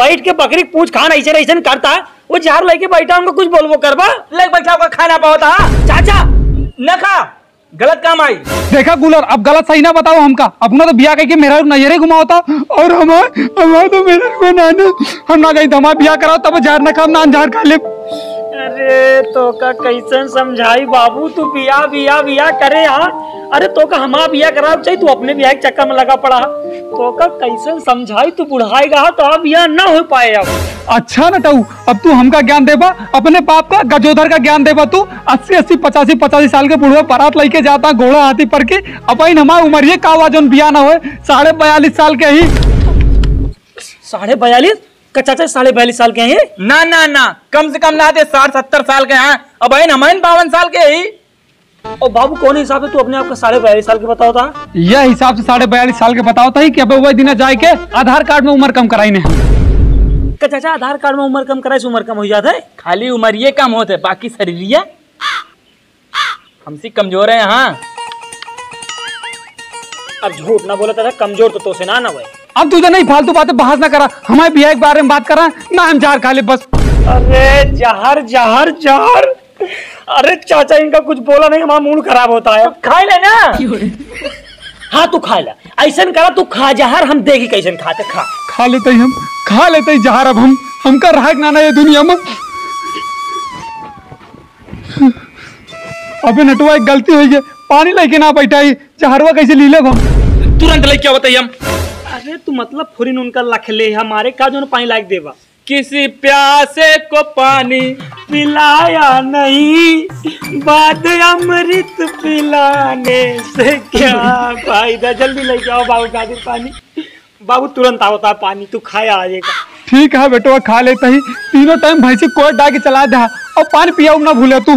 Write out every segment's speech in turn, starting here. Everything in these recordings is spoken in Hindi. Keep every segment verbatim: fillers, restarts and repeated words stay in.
बैठ के बकरी पूछ खान ऐसे ऐसे करता है वो झाड़ लेके बैठा उनको कुछ बोलबो करबा लेके बैठा होगा खाना पाता चाचा न खा गलत काम आई देखा कूलर अब गलत सही ना बताओ हमका अपना तो बिया के मेरा नजरे घुमा होता और हमारे हमारे तो मेरा नाना हम ना गई तो हमारा बिया कराओ तब झाड़ ना खाम नान झाड़ खा ले। अरे तो का कैसन समझाई बाबू तू बिया बिया बिया करे यार। अरे तो का हमारा बिया कराओ चाहिए तू अपने बिया के चक्कर में लगा पड़ा तो का कैसन समझाई तू बुढ़ाएगा तो अब बिया ना हो पाए अब। अच्छा न टाऊ अब तू हमका ज्ञान देबा अपने बाप का गजोधर का ज्ञान देबा तू अस्सी अस्सी पचासी पचासी साल के बुढ़वा परात लेके जाता घोड़ा हाथी पर के अपन हमारे उम्र ये कावा जोन बिया ना हो साढ़े बयालीस साल के ही साढ़े बयालीस कचाचा साढ़े बयालीस साल के हैं ना ना ना कम से कम ना दे साठ सत्तर साल के हैं अब हमारे बावन साल के ही। और बाबू कौन हिसाब से तू अपने आपका साढ़े बयालीस साल के बताओ था यह हिसाब से साढ़े बयालीस साल के बताओ था ही कि अब वही दिन जाए के आधार कार्ड में उम्र कम कराई ने चाचा आधार कार्ड में उम्र कम कराए से उम्र कम हो जाता है खाली उम्र ये कम होते बाकी शरीरिया हमसे कमजोर है। हाँ अब झूठ ना बोला था कमजोर तो, तो से ना ना भाई अब तुझे नहीं फालतू बातें बहस ना करा हमारे बिया के बारे में बात करा ना हम जहर खा ले बस। अरे जहर जहर जहर अरे चाचा इनका कुछ बोला नहीं हमारा मूड खराब होता है खा ले ना हाँ तू खा ले ऐसा करा तू खा जहर हम देगी कैसे खाते खा खा लेते हम खा लेते जहर अब हम हम कर रहा नाना ये दुनिया में। अबे नटुआ एक गलती हुई है पानी लेके ना बैठाई जहरवा कैसे ली ले हम तुरंत लेके आओ बताइए हम। अरे तू मतलब फुरिन उनका लख ले हमारे का जो पानी लायक देवा किसी प्यासे को पानी पिलाया नहीं बाद अमृत पिलाने से क्या फायदा जल्दी लेके आओ बाबू दादी पानी बाबू तुरंत आता पानी तू खाया आएगा ठीक है बेटो खा लेता ही तीनों टाइम भैंसी कोट डाल के चला दे और पानी पिया ना भूले तू।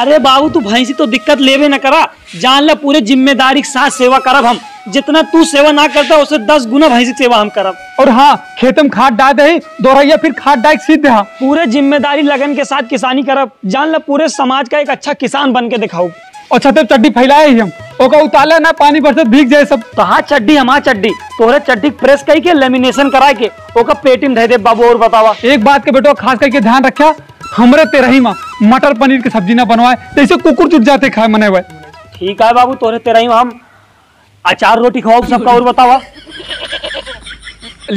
अरे बाबू तू भैंसी तो दिक्कत लेवे ना करा जान ला पूरे जिम्मेदारी के साथ सेवा करब हम जितना तू सेवा ना करता उसे दस गुना भैंसी सेवा हम करब और हाँ खेत में खाद डाल दे दोहराइया फिर खाद डाल सीध दे पूरे जिम्मेदारी लगन के साथ किसानी करब जान ला पूरे समाज का एक अच्छा किसान बन के दिखाऊ। अच्छा तो चड्डी फैलाए हम ओका उताला ना पानी बरसत भीग जाए सब कहा चड्डी हमार चड्डी तोहरे चड्डी प्रेस कई के लेमिनेशन कराए के ओका पेटीम धै दे बाबू। और बतावा एक बात के बेटो खास करके ध्यान रखा हमरे तेरही माँ मटर पनीर की सब्जी ना बनवाए जैसे कुकुर चुट जाते खाए मने हुए ठीक है बाबू तोहरे तेरही माँ हम अचार रोटी खाओ सबका। और बतावा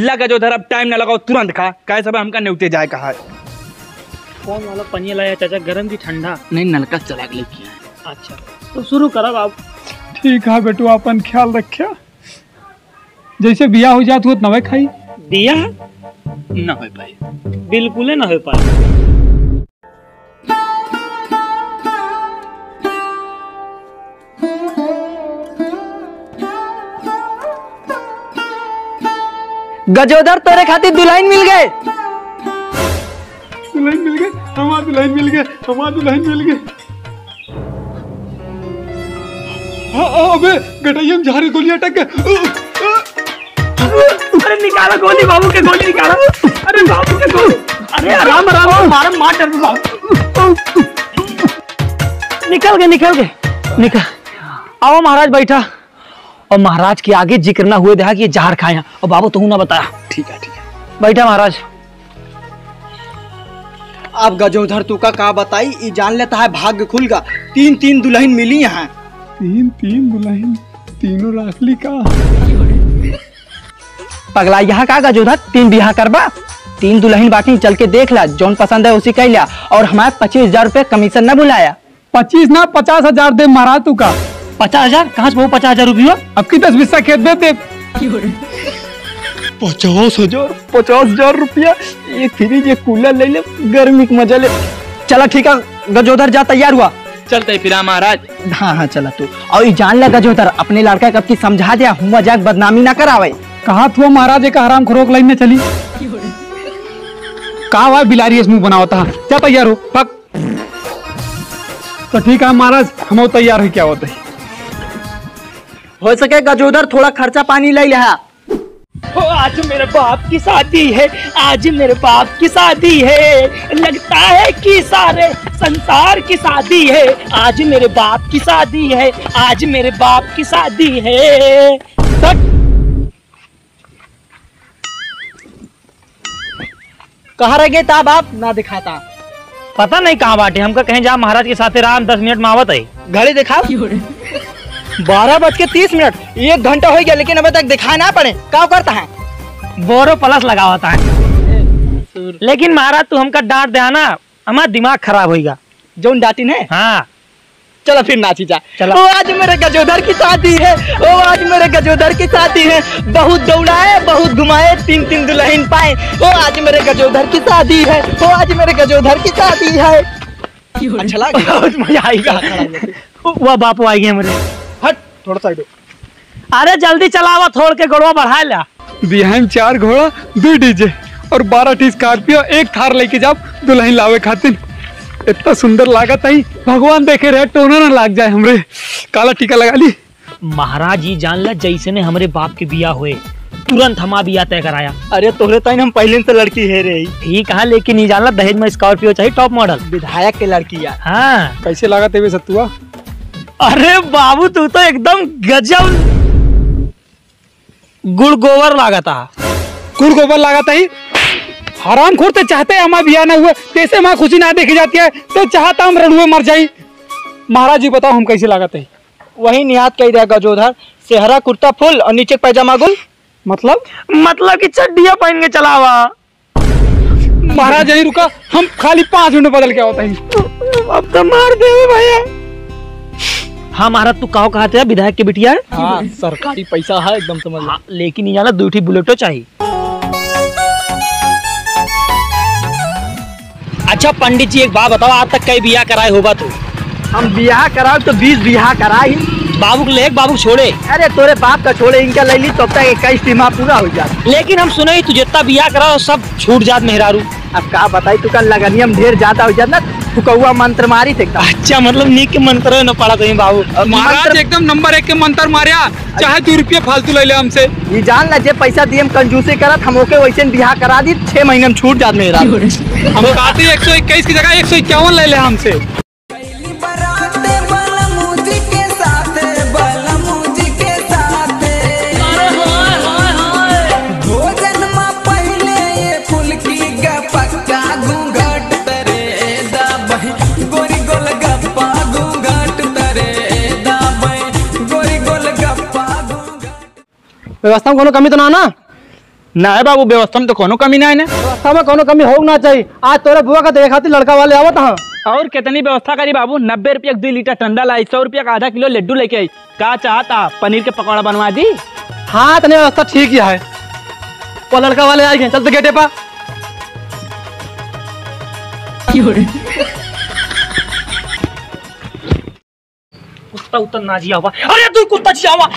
लगा जो धर अब टाइम ना लगाओ तुरंत खा का सब हमका न्यूते जाए कहा कौन वाला पनीर लाया चाचा गर्म की ठंडा नहीं नलका चला के लेके अच्छा तो शुरू करब आप ठीक है बेटू अपन ख्याल रखिया जैसे बिया हो जात हो नवे खाई बिया ना हो पाए बिल्कुल ना हो पाए। गजोधर तोरे खातिर दुल्हन मिल गए दुल्हन मिल गए हमार दुल्हन मिल गए हमार दुल्हन मिल गए। अबे गटाइयम झारी गोली अटक गए अरे निकाला गोली बाबू के गोली निकाला अरे बाबू के गोली अरे आराम आराम मार मार निकल गए निकल गए निकल आओ महाराज बैठा और महाराज के आगे जिक्र ना हुए देखा कि जहर खाया और बाबू तू ना बताया ठीक है ठीक है बैठा महाराज। आप गजोधर तू का का बताई ये जान लेता है भाग्य खुलगा तीन तीन दुल्हन मिली यहाँ तीन तीन दुल्हन तीनों राखली का पगला यहाँ का गजोधर तीन बिहा करबा तीन दुल्हन बाकी चल के देख ला जौन पसंद है उसी कह लिया और हमारे पच्चीस हजार रूपए कमीशन ना बुलाया पच्चीस ना पचास हजार दे महाराज तू का पचास हजार कहाँ से वो पचास हजार रूपये अब की दस बीस खेत में दे पचास हजार पचास हजार रुपया ये फ्रिज ये कूलर ले ले गर्मी का मजा ले चला ठीक है गजोधर जा तैयार हुआ चलते फिर महाराज हाँ हाँ चला तू और जान लगा गजोधर अपने लड़का कब की समझा दिया हूँ मजाक बदनामी ना करावे कहा तू महाराज एक हराम खुरोक लाइन में चली कहा बिलारी मुँह बना होता जा तैयार हो पक तो ठीक है महाराज हम तैयार है क्या होते है हो सके गजोधर थोड़ा खर्चा पानी ले लिया। आज मेरे बाप की शादी है आज मेरे बाप की शादी है लगता है कि सारे संसार की शादी है आज मेरे बाप की शादी है आज मेरे बाप की शादी है। कहा रह ता बाप ना दिखाता। पता नहीं कहाँ बाटे, हमका कहीं जा महाराज के साथे राम दस मिनट में आवत है। घड़ी दिखा बारह बज के तीस मिनट एक घंटा हो गया लेकिन अभी तक दिखा ना पड़े। क्या करता है बोरो प्लस लगावता है। लेकिन महाराज तू हमका डांट दे ना, हमारा दिमाग खराब होगा। जोन डांटी है हाँ। चलो फिर नाची जा। ओ आज मेरे गजोधर की शादी है, ओ आज मेरे गजोधर की शादी है, बहुत दौड़ाए बहुत घुमाए तीन तीन दुल्हन पाए। ओ आज मेरे गजोधर की शादी है, ओ आज मेरे गजोधर की शादी है। अच्छा लगा, मजा आएगा। वो बापू आएगी मेरे। हट थोड़ा साइड। अरे जल्दी चलावा, थोड़ के घोड़ा बढ़ा ला। बिहान चार घोड़ा दो डीजे और बारह स्कॉर्पियो एक थार लेके जाओ दुल्हन लावे खातिर। इतना सुंदर लागत आई, भगवान देखे रहे टोना ना लाग जाए हमरे। काला टीका लगा ली। महाराज जी जान ला जैसे ने हमरे बाप के बिया हुए तुरंत हमारा बिया तय कराया। अरे तोहरे ताइन हम पहले से लड़की है रे। ठीक है लेकिन ये जान ला दहेज में स्कॉर्पियो चाहिए टॉप मॉडल, विधायक के लड़की यार। हाँ कैसे लागत है सत्तुआ? अरे बाबू तू तो एकदम गजब गुड़ गोबर लागता। गुड़ गोबर लागता ही आराम खोरते चाहते हैं हमारा बिया ना हुए, कैसे माँ खुशी ना देखी जाती है तो चाहता हम रण हुए मर जाये। महाराज जी बताओ हम कैसे लागते हैं? वही निहात कह रहा गजोधर, सेहरा कुर्ता फुल और नीचे पैजामा गुल। मतलब मतलब कि चड्डिया पहन के चलावा। महाराज यही रुका, हम खाली पाँच मिनट बदल के होते हैं। अब तो मार दे भैया। हाँ महाराज तू कहो कहते हैं विधायक की बिटिया है। हाँ, सरकारी पैसा है एकदम समझ। हाँ, लेकिन यहाँ दो बुलेटो चाहिए। अच्छा पंडित जी एक बात बताओ, आज तक कई बियाह कराए होगा तू? हम बियाह कराओ तो बीस बियाह कराई। बाबू को ले बाबू छोड़े। अरे तोरे बाप का छोड़े, इनका ले ली तब तक इक्कीस सीमा पूरा हो जाए। लेकिन हम सुने तू जितना बियाह कराओ सब छूट जात मेहरारू। अब का बताई तू का लगनियम ढेर ज्यादा हो जात ना, फुकौआ मंत्र मारी थे। अच्छा मतलब नीक के मंत्र न पड़ा तो बाबू? महाराज एकदम नंबर एक के मंत्र मारिया, चाहे दो रुपया फालतू ले ले हमसे। ये जान ला जे पैसा दिए हम कंजूसी करत, हम ओके वैसे बियाह करा दी छह महीने में छूट जात मेहरारू। हम कहते एक सौ इक्कीस की जगह एक सौ इक्यावन ले ले हमसे। व्यवस्था में कोनो कमी तो ना ना ना है बाबू? व्यवस्था में तो कोनो कमी ना है ना, व्यवस्था में कोनो कमी हो ना चाहिए। आज तोरे बुआ का देखे खातिर लड़का वाले आवत। हाँ और कितनी व्यवस्था करी बाबू? नब्बे रुपया दो लीटर ठंडा लाई, सौ रुपया का आधा किलो लड्डू लेके आई। का चाहता पनीर के पकौड़ा बनवा दी। हाँ तो व्यवस्था ठीक ही है। वो लड़का वाले आ गए, चल तो गेटे पा। कुत्ता उत्तर ना जिया हुआ। अरे तू कुत्ता जिया हुआ।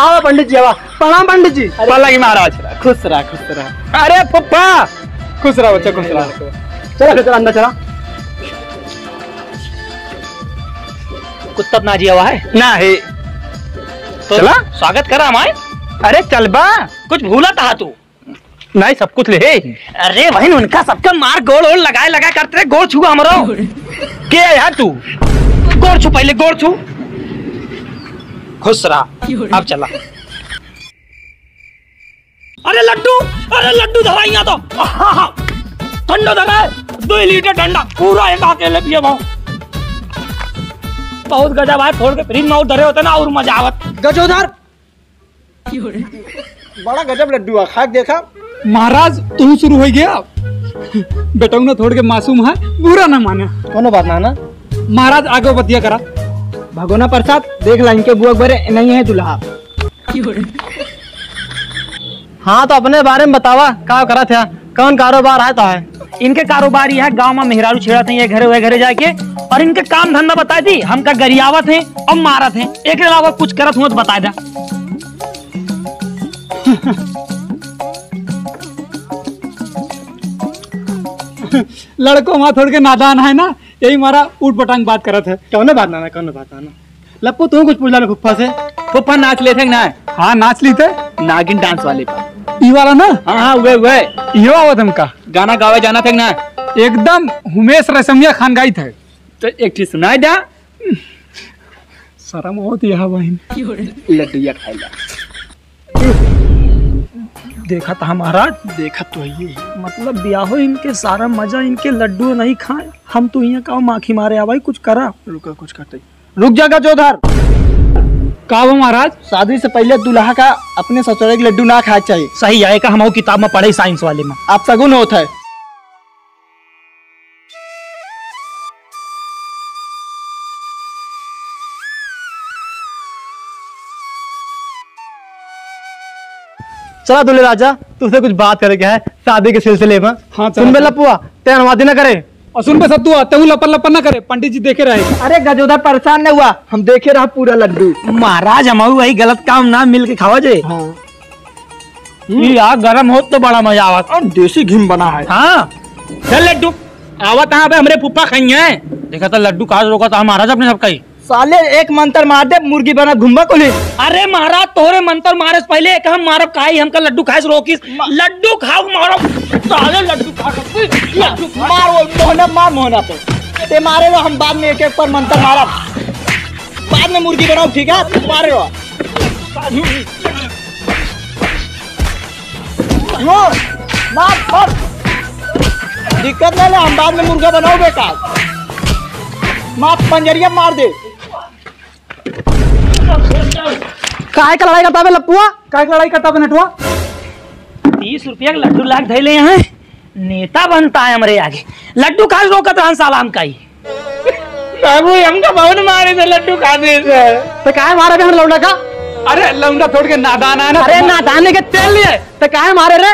आओ पंडित जी, आवा। प्रणाम पंडित जी। अरे महाराज खुश रहा खुश रहा। अरे पप्पा खुश रहा बच्चा, खुश रहा। चलो चलो अंदर चला। कुत्ता ना जी आवा है ना है तो चला। स्वागत करा हमारे। अरे चल बा, कुछ भूला था तू? नहीं सब कुछ ले। अरे वही उनका सबका मार गोल और लगाए लगा करते गोल छुआ हमारा। क्या यार तू गोल छू, पहले गोल छू। खुश रहा अब चला। अरे लड्डू, अरे लड्डू धराइया तो ठंडा धरा दो लीटर ठंडा पूरा एक अकेले पिए। बहुत गजब है, फोड़ के फ्रीज में धरे होते ना और मजा आवत। गजोधर बड़ा गजब लड्डू है, खा देखा। महाराज तू शुरू हो गया बेटा ना, थोड़ के मासूम है बुरा ना माना। कोनो बात ना ना महाराज, आगे बतिया करा। भगोना प्रसाद देख ला, इनके बुआ बरे नहीं है दुल्हा। हाँ तो अपने बारे में बतावा, का करा था, कौन कारोबार है तो है? इनके कारोबार यह है गाँव में मेहरारू छेड़ाते हैं घरे हुए घरे जाके, और इनके काम धंधा बता दी हमका गरियावत है और मारत है। एक अलावा कुछ करत हुआ तो बता दा। लड़कों वहाँ थोड़ के नादान है ना, यही मारा उठ पटांग बात करत है। कौन बात ना कौन बात ना लप्पू, तू कुछ पूछला फुफ्फा से? फुफ्फा नाच ले थे ना। हाँ नाच ली थे, नागिन डांस वाले पर। ये वाला ना? हाँ हाँ वे वे यो आवत हमका। गाना गावे जाना थे ना एकदम, हुमेश रेशमिया खान गाई थे तो एक चीज सुनाई दा। शर्म होती है बहन, लड्डू या खाई ला। देखा था महाराज, देखा तो ये मतलब ब्याहो इनके सारा मजा, इनके लड्डू नहीं खाए हम तो यहाँ का माखी मारे आ भाई, कुछ करा रुका कुछ करते रुक जागा चौधर का। वो महाराज शादी से पहले दुल्हा का अपने ससुराल के लड्डू ना खाए चाहिए। सही आएगा हम किताब में पढ़े साइंस वाले में आप सगुन होता है। चला दुल्हे राजा तुझसे कुछ बात करे क्या है शादी के सिलसिले में। हाँ सुन बे लपुआ तेन वादी न करे और सुन पे सत्तू तेहू लपन लपन ना करे, पंडित जी देखे रहे। अरे गजोदर परेशान न हुआ, हम देखे रहा पूरा लड्डू। महाराज हम वही गलत काम ना मिल के खावा जे। हाँ। यार गरम हो तो बड़ा मजा आवत और देसी घी बना है। हाँ चल लड्डू आवत यहाँ हमरे फूफा खाई है, देखा था लड्डू कहा रोका था महाराज अपने सबका ही। साले एक मंत्र मार दे मुर्गी बना घुमा को ले। अरे महाराज तोहरे मंत्र मारे से पहले एक हम मारब खाई, हमका लड्डू खाए से रोकिस। लड्डू खाओ मारो साले लड्डू खाओ मारो मोहना मार मोहना पे ते मारे रो, हम बाद में एक एक पर मंत्र मारब, बाद में मुर्गी बनाओ ठीक है मारे रो। मार मार दिक्कत नहीं, हम बाद में मुर्गा बनाओ बेटा, मार पंजरिया मार दे। काय का लड़ाई करता है लपुआ, काय का लड़ाई करता है नटुआ। तीस रुपया का लड्डू लाख धैले हैं, नेता बनता है हमरे आगे। लड्डू खा रोका था सलाम का ही बाबू, हमका बहुत मारे से लड्डू खा दे से तो काय मारे रे हम लौंडा का। अरे लौंडा छोड़ के नादान है ना। अरे नादान के तेल लिए तो काय मारे रे,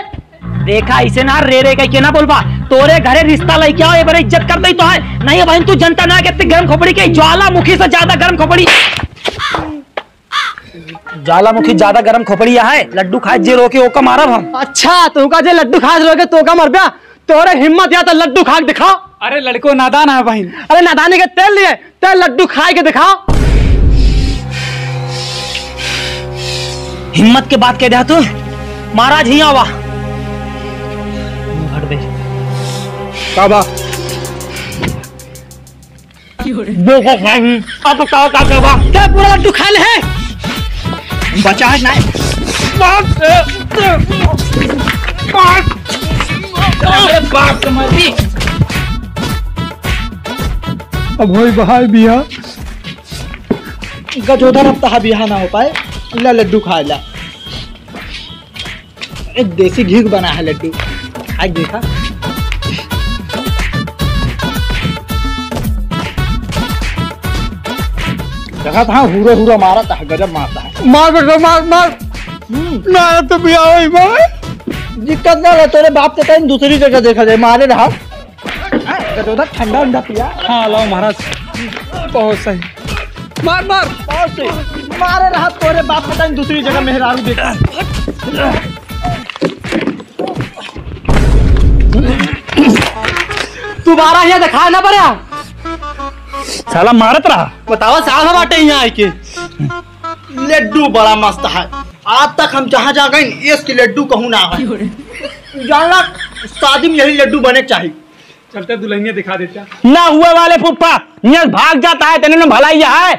देखा इसे ना रे रे कह के ना बोलबा, तोरे घरे रिश्ता लई क्या हो ये बड़े इज्जत कर दई तो है नहीं भाई। तू जनता ना के गर्म खोपड़ी के ज्वालामुखी से ज्यादा गर्म खोपड़ी, ज्वालामुखी ज्यादा गरम खोपड़िया है। लड्डू खाए जे रोके ओका मारब हम। अच्छा तू का जे लड्डू खाए रोके तो का मरब्या, तोरे हिम्मत या तो लड्डू खा के दिखाओ। अरे लड़को नादान है बहन, अरे नादानी के तेल लिए ते लड्डू खाए के दिखाओ। हिम्मत के बात कह दिया तू महाराज ही आवा हट बे काबा देखो खाई अब का का करवा क्या पूरा लड्डू खा ले है बचा है ना। अब होई बहाय बिया गजोधर, अब तहा बिया ना हो पाए ला लड्डू खा ला, एक देसी घी बना है लड्डू आज देखा। देखा था हुरो हुरो मारा था गजब मारता है, मार बेटा मार मार ना तो बिया होई मारे दिक्कत ना है। तेरे बाप से कहीं दूसरी जगह देखा जाए मारे रहा गजोदर ठंडा ठंडा पिया। हाँ लो महाराज बहुत सही मार मार बहुत सही मारे रहा, तेरे बाप से कहीं दूसरी जगह मेहरारू देखा। दोबारा यहाँ दिखा ना पड़ा साला मारत रहा बतावा साला बाटे यहाँ आके। लड्डू बड़ा मस्त है, आज तक हम जहाँ जा गए एक लड्डू कहूँ ना है, जानला शादी में यही लड्डू बने चाहिए। चलते दुल्हनिया दिखा देता ना हुए वाले फूफा यहाँ भाग जाता है तेने भलाई यहाँ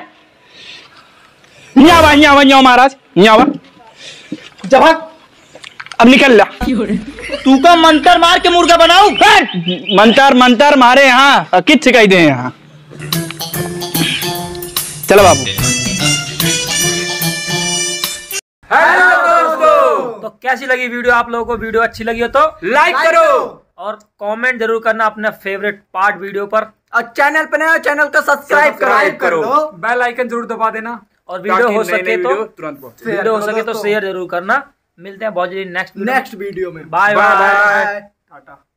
यहाँ यहाँ यहाँ महाराज यहाँ जब अब निकल ला। तू का मंतर मार के मुर्गा बनाऊ, मंतर मंतर मारे यहाँ कित सिखाई दे यहाँ। चलो बाबू। हेलो दोस्तों, तो कैसी लगी वीडियो आप लोगों को? वीडियो अच्छी लगी हो तो लाइक करो और कमेंट जरूर करना अपने फेवरेट पार्ट वीडियो पर, और चैनल पर नए चैनल को सब्सक्राइब करो, करो। बेल आइकन जरूर दबा देना और वीडियो हो सके तो तुरंत वीडियो हो सके तो शेयर जरूर करना। मिलते हैं बहुत जल्दी नेक्स्ट नेक्स्ट वीडियो में। Bye bye Tata.